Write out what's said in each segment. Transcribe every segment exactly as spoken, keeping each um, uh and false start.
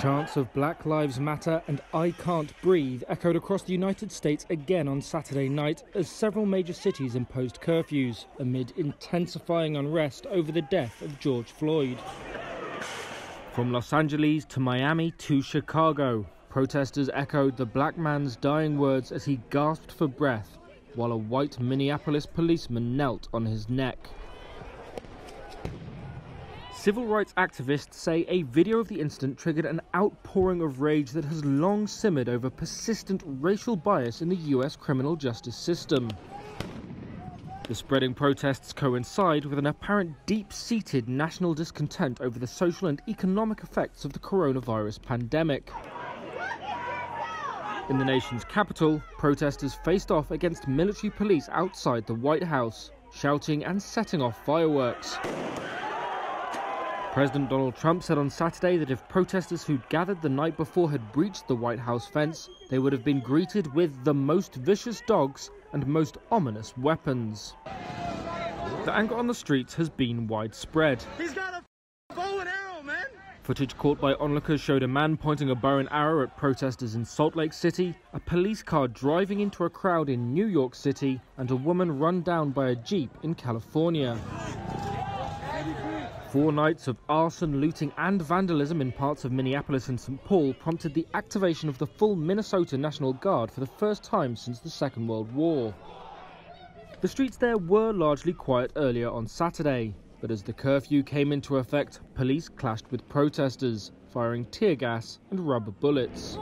Chants of Black Lives Matter and I Can't Breathe echoed across the United States again on Saturday night as several major cities imposed curfews amid intensifying unrest over the death of George Floyd. From Los Angeles to Miami to Chicago, protesters echoed the black man's dying words as he gasped for breath while a white Minneapolis policeman knelt on his neck. Civil rights activists say a video of the incident triggered an outpouring of rage that has long simmered over persistent racial bias in the U S criminal justice system. The spreading protests coincide with an apparent deep-seated national discontent over the social and economic effects of the coronavirus pandemic. In the nation's capital, protesters faced off against military police outside the White House, shouting and setting off fireworks. President Donald Trump said on Saturday that if protesters who'd gathered the night before had breached the White House fence, they would have been greeted with the most vicious dogs and most ominous weapons. The anger on the streets has been widespread. He's got a bow and arrow, man! Footage caught by onlookers showed a man pointing a bow and arrow at protesters in Salt Lake City, a police car driving into a crowd in New York City, and a woman run down by a jeep in California. Four nights of arson, looting and vandalism in parts of Minneapolis and Saint Paul prompted the activation of the full Minnesota National Guard for the first time since the Second World War. The streets there were largely quiet earlier on Saturday, but as the curfew came into effect, police clashed with protesters, firing tear gas and rubber bullets.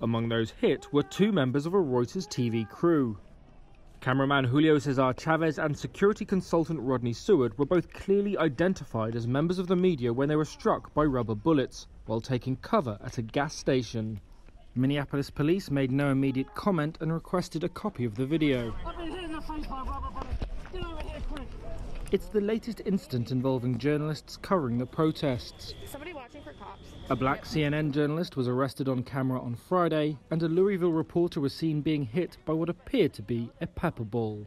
Among those hit were two members of a Reuters T V crew. Cameraman Julio Cesar Chavez and security consultant Rodney Seward were both clearly identified as members of the media when they were struck by rubber bullets while taking cover at a gas station. Minneapolis police made no immediate comment and requested a copy of the video. It's the latest incident involving journalists covering the protests. Somebody watching for cops. A black C N N journalist was arrested on camera on Friday, and a Louisville reporter was seen being hit by what appeared to be a pepper ball.